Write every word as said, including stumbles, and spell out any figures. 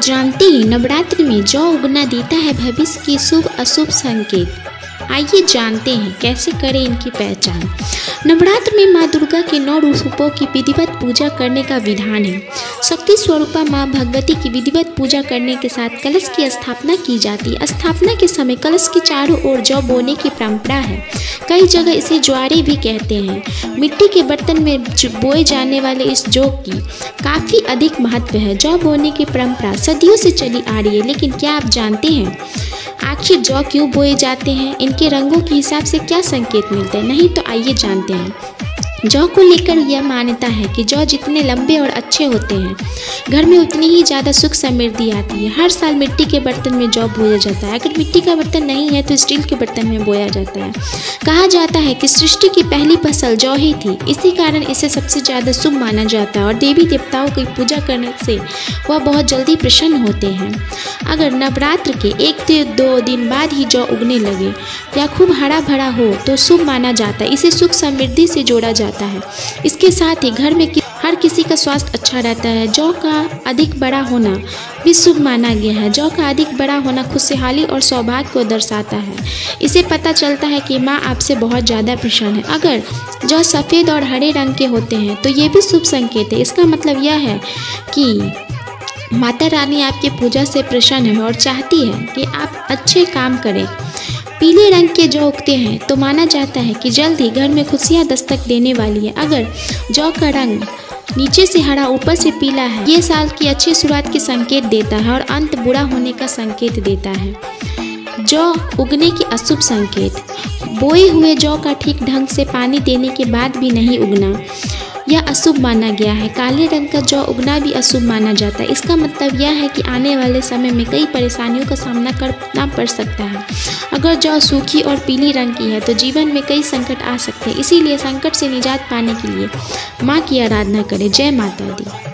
आप जानते हैं नवरात्रि में जौ उगना देता है भविष्य के शुभ अशुभ संकेत। आइए जानते हैं कैसे करें इनकी पहचान। नवरात्र में माँ दुर्गा के नौ रूपों की विधिवत पूजा करने का विधान है। शक्ति स्वरूपा माँ भगवती की विधिवत पूजा करने के साथ कलश की स्थापना की जाती है। स्थापना के समय कलश के चारों ओर जौ बोने की परंपरा है। कई जगह इसे ज्वारे भी कहते हैं। मिट्टी के बर्तन में बोए जाने वाले इस जौ की काफ़ी अधिक महत्व है। जौ बोने की परंपरा सदियों से चली आ रही है, लेकिन क्या आप जानते हैं आखिर जौ क्यों बोए जाते हैं? इनके रंगों के हिसाब से क्या संकेत मिलते हैं? नहीं तो आइए जानते हैं। जौ को लेकर यह मान्यता है कि जौ जितने लंबे और अच्छे होते हैं, घर में उतनी ही ज़्यादा सुख समृद्धि आती है। हर साल मिट्टी के बर्तन में जौ बोया जाता है। अगर मिट्टी का बर्तन नहीं है तो स्टील के बर्तन में बोया जाता है। कहा जाता है कि सृष्टि की पहली फसल जौ ही थी, इसी कारण इसे सबसे ज़्यादा शुभ माना जाता है और देवी देवताओं की पूजा करने से वह बहुत जल्दी प्रसन्न होते हैं। अगर नवरात्र के एक से दो दिन बाद ही जौ उगने लगे या खूब हरा भरा हो तो शुभ माना जाता है। इसे सुख समृद्धि से जोड़ा जाता है। इसके साथ ही घर में हर किसी का स्वास्थ्य अच्छा रहता है। जौ का अधिक बड़ा होना भी शुभ माना गया है। जौ का अधिक बड़ा होना खुशहाली और सौभाग्य को दर्शाता है। इसे पता चलता है कि माँ आपसे बहुत ज़्यादा प्रसन्न है। अगर जौ सफ़ेद और हरे रंग के होते हैं तो ये भी शुभ संकेत है। इसका मतलब यह है कि माता रानी आपकी पूजा से प्रसन्न है और चाहती है कि आप अच्छे काम करें। पीले रंग के जौ उगते हैं तो माना जाता है कि जल्द ही घर में खुशियाँ दस्तक देने वाली है। अगर जौ का रंग नीचे से हरा ऊपर से पीला है, ये साल की अच्छी शुरुआत के संकेत देता है और अंत बुरा होने का संकेत देता है। जौ उगने के अशुभ संकेत। बोए हुए जौ का ठीक ढंग से पानी देने के बाद भी नहीं उगना, यह अशुभ माना गया है। काले रंग का जौ उगना भी अशुभ माना जाता है। इसका मतलब यह है कि आने वाले समय में कई परेशानियों का सामना करना पड़ सकता है। अगर जौ सूखी और पीली रंग की है तो जीवन में कई संकट आ सकते हैं। इसीलिए संकट से निजात पाने के लिए माँ की आराधना करें। जय माता दी।